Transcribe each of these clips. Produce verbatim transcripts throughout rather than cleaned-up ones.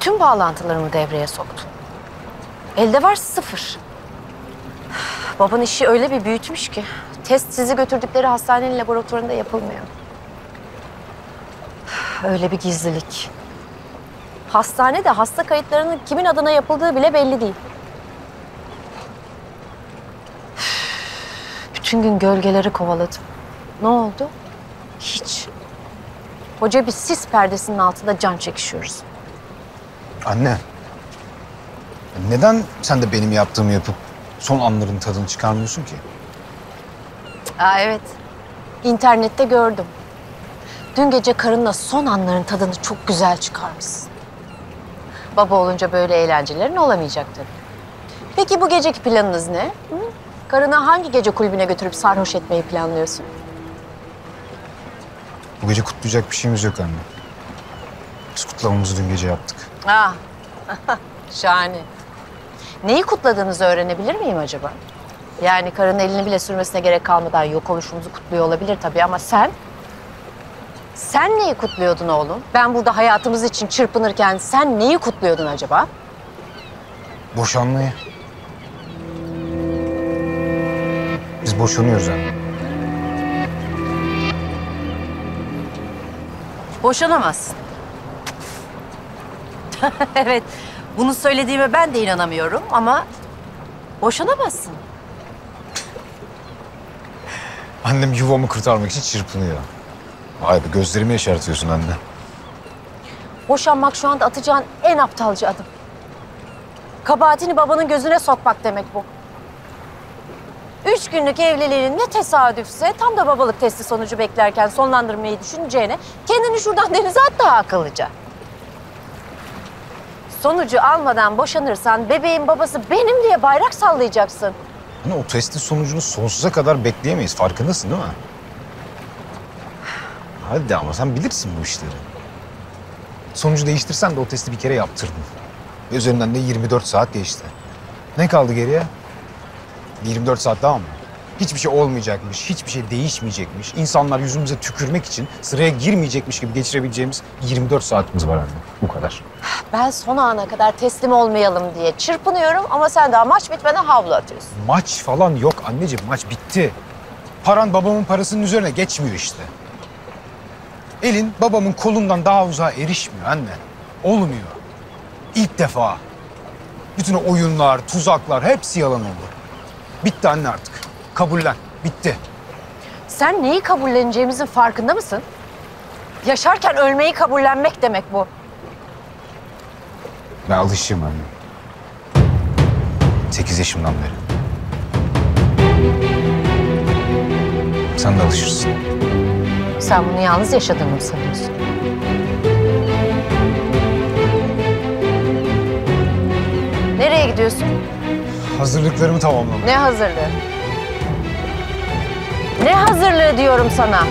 Bütün bağlantılarımı devreye soktum. Elde var sıfır. Baban işi öyle bir büyütmüş ki test sizi götürdükleri hastanenin laboratuvarında yapılmıyor. Öyle bir gizlilik. Hastanede hasta kayıtlarının kimin adına yapıldığı bile belli değil. Bütün gün gölgeleri kovaladım. Ne oldu? Hiç. Koca bir sis perdesinin altında can çekişiyoruz. Anne. Neden sen de benim yaptığımı yapıp son anların tadını çıkarmıyorsun ki? Aa evet. İnternette gördüm. Dün gece karınla son anların tadını çok güzel çıkarmışsın. Baba olunca böyle eğlencelerin olamayacak tabii. Peki bu geceki planınız ne? Hı? Karını hangi gece kulübüne götürüp sarhoş etmeyi planlıyorsun? Bu gece kutlayacak bir şeyimiz yok anne. Biz kutlamamızı dün gece yaptık. Ah, şahane. Neyi kutladığınızı öğrenebilir miyim acaba? Yani karının elini bile sürmesine gerek kalmadan yok oluşumuzu kutluyor olabilir tabii ama sen... Sen neyi kutluyordun oğlum? Ben burada hayatımız için çırpınırken sen neyi kutluyordun acaba? Boşanmayı. Biz boşanıyoruz anne. Boşanamazsın. Evet, bunu söylediğime ben de inanamıyorum ama boşanamazsın. Annem yuvamı kurtarmak için çırpınıyor. Vay be, gözlerimi yaşartıyorsun anne. Boşanmak şu anda atacağın en aptalca adım. Kabahatini babanın gözüne sokmak demek bu. Üç günlük evliliğinin ne tesadüfse tam da babalık testi sonucu beklerken sonlandırmayı düşüneceğine kendini şuradan denize at daha akıllıca. Sonucu almadan boşanırsan bebeğin babası benim diye bayrak sallayacaksın. Hani o testin sonucunu sonsuza kadar bekleyemeyiz. Farkındasın değil mi? Hadi ama sen bilirsin bu işleri. Sonucu değiştirsen de o testi bir kere yaptırdın. Üzerinden de yirmi dört saat geçti. Ne kaldı geriye? yirmi dört saat daha mı? Hiçbir şey olmayacakmış, hiçbir şey değişmeyecekmiş. İnsanlar yüzümüze tükürmek için sıraya girmeyecekmiş gibi geçirebileceğimiz yirmi dört saatimiz var anne. Bu kadar. Ben son ana kadar teslim olmayalım diye çırpınıyorum ama sen daha maç bitmeden havlu atıyorsun. Maç falan yok anneciğim, maç bitti. Paran babamın parasının üzerine geçmiyor işte. Elin babamın kolundan daha uzağa erişmiyor anne. Olmuyor. İlk defa. Bütün oyunlar, tuzaklar hepsi yalan oldu. Bitti anne artık. Kabullen. Bitti. Sen neyi kabulleneceğimizin farkında mısın? Yaşarken ölmeyi kabullenmek demek bu. Ben alışığım anne. Sekiz yaşımdan beri. Sen de alışırsın. Sen bunu yalnız yaşadığını mı sanıyorsun? Nereye gidiyorsun? Hazırlıklarımı tamamladım. Ne hazırlığı? Ne hazırlığı diyorum sana?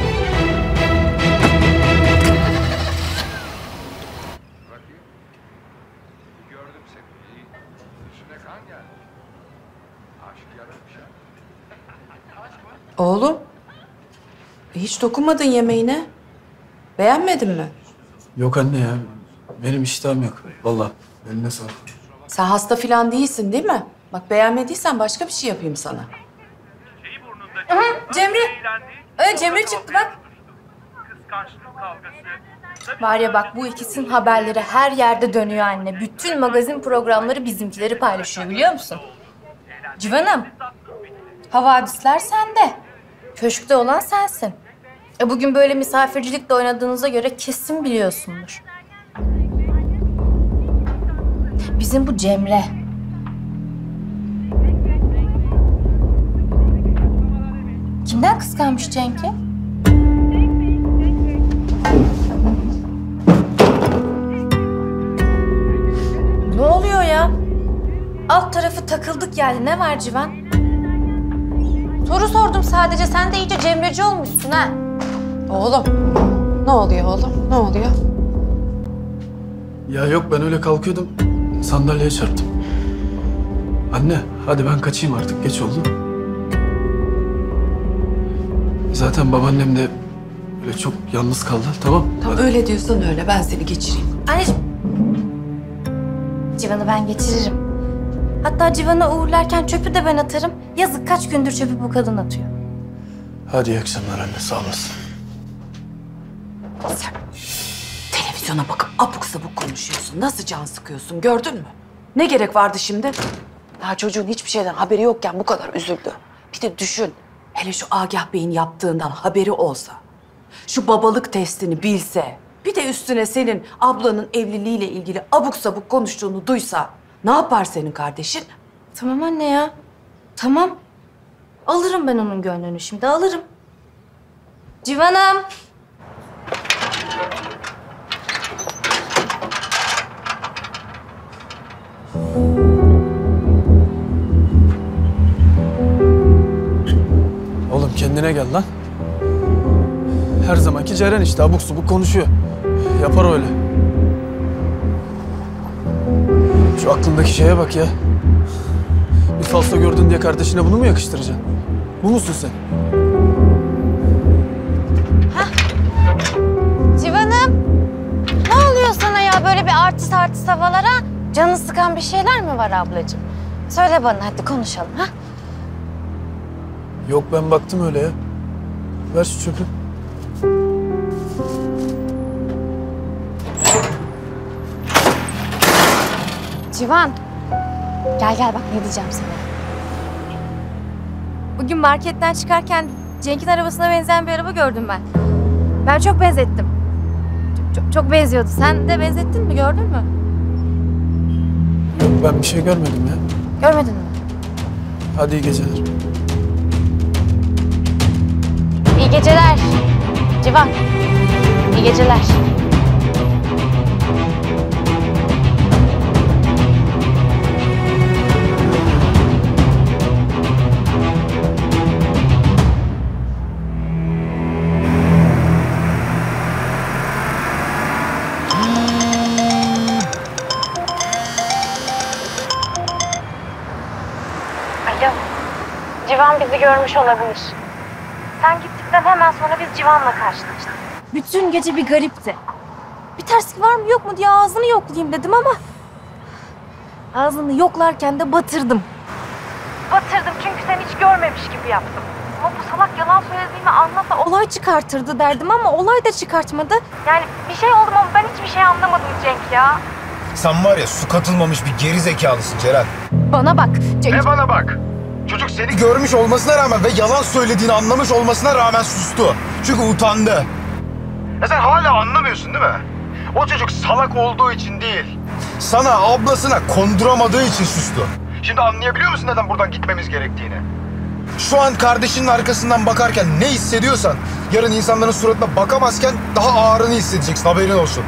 Oğlum. Hiç dokunmadın yemeğine. Beğenmedin mi? Yok anne ya. Benim iştahım yok. Vallahi. Eline sağlık. Sen hasta falan değilsin değil mi? Bak beğenmediysen başka bir şey yapayım sana. Aha, Cemre. Ee, Cemre çıktı bak. Var ya bak bu ikisinin haberleri her yerde dönüyor anne. Bütün magazin programları bizimkileri paylaşıyor biliyor musun? Civan'ım. Havadisler sende. Köşkte olan sensin. E bugün böyle misafircilikle oynadığınıza göre kesin biliyorsundur. Bizim bu Cemre. Kimden kıskanmış Cenk'i? Ne oluyor ya? Alt tarafı takıldık yani. Ne var Civan? Soru sordum sadece. Sen de iyice Cemreci olmuşsun ha. Oğlum. Ne oluyor oğlum? Ne oluyor? Ya yok ben öyle kalkıyordum. Sandalyeye çarptım. Anne hadi ben kaçayım artık. Geç oldu. Zaten babaannem de böyle çok yalnız kaldı, tamam? Tamam, hadi. Öyle diyorsan öyle. Ben seni geçireyim. Anneciğim, Civan'ı ben geçiririm. Hatta Civan'ı uğurlarken çöpü de ben atarım. Yazık, kaç gündür çöpü bu kadın atıyor. Hadi iyi akşamlar anne, sağ olasın. Sen televizyona bakıp abuk sabuk konuşuyorsun. Nasıl can sıkıyorsun, gördün mü? Ne gerek vardı şimdi? Daha çocuğun hiçbir şeyden haberi yokken bu kadar üzüldü. Bir de düşün, hele şu Agah Bey'in yaptığından haberi olsa, şu babalık testini bilse, bir de üstüne senin ablanın evliliğiyle ilgili abuk sabuk konuştuğunu duysa, ne yapar senin kardeşin? Tamam anne ya, tamam. Alırım ben onun gönlünü şimdi, alırım. Civan'ım. Oğlum kendine gel lan. Her zamanki Ceren işte, abuk subuk konuşuyor. Yapar öyle. Şu aklındaki şeye bak ya. Bir falsa gördün diye kardeşine bunu mu yakıştıracaksın? Bu musun sen? Hah. Civan'ım. Ne oluyor sana ya böyle bir artist artist havalara? Canı sıkan bir şeyler mi var ablacığım? Söyle bana, hadi konuşalım ha. Yok, ben baktım öyle ya. Ver şu çöpü. Civan, gel gel bak ne diyeceğim sana. Bugün marketten çıkarken Cenk'in arabasına benzeyen bir araba gördüm ben. Ben çok benzettim. Çok, çok, çok benziyordu. Sen de benzettin mi, gördün mü? Yok, ben bir şey görmedim ya. Görmedin mi? Hadi iyi geceler. İyi geceler Civan. İyi geceler. Civan bizi görmüş olabilir. Sen gittikten hemen sonra biz Civan'la karşılaştık. Bütün gece bir garipti. Bir terslik var mı yok mu diye ağzını yoklayayım dedim ama... ağzını yoklarken de batırdım. Batırdım çünkü sen hiç görmemiş gibi yaptım. Ama bu salak yalan söylediğimi anlasa olay çıkartırdı derdim ama olay da çıkartmadı. Yani bir şey oldu ama ben hiçbir şey anlamadım Cenk ya. Sen var ya, su katılmamış bir geri zekalısın Ceren. Bana bak Cenk. Ne bana bak? Çocuk seni görmüş olmasına rağmen ve yalan söylediğini anlamış olmasına rağmen sustu. Çünkü utandı. Ya sen hala anlamıyorsun değil mi? O çocuk salak olduğu için değil. Sana ablasına konduramadığı için sustu. Şimdi anlayabiliyor musun neden buradan gitmemiz gerektiğini? Şu an kardeşinin arkasından bakarken ne hissediyorsan, yarın insanların suratına bakamazken daha ağırını hissedeceksin, haberin olsun.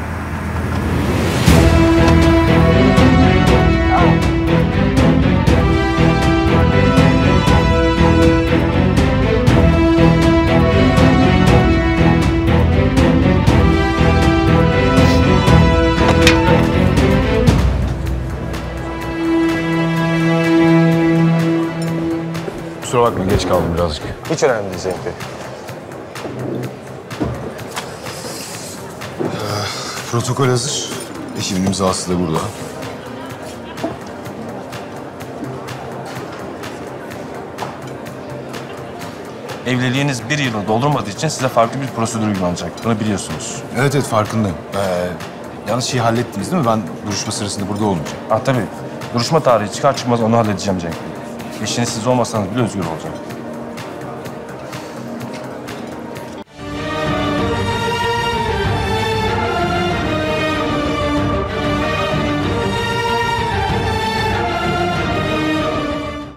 Kusura bakma, geç kaldım birazcık. Hiç önemli değil Cenk Bey. Ee, protokol hazır. Ekibin imzası da burada. Evliliğiniz bir yılı doldurmadığı için size farklı bir prosedür uygulanacak. Bunu biliyorsunuz. Evet evet, farkındayım. Ee, yalnız şeyi hallettiniz değil mi? Ben duruşma sırasında burada olmayacağım. Ah tabii. Duruşma tarihi çıkar çıkmaz onu halledeceğim Cenk Bey. Eşiniz siz olmasanız bile özgür olacak.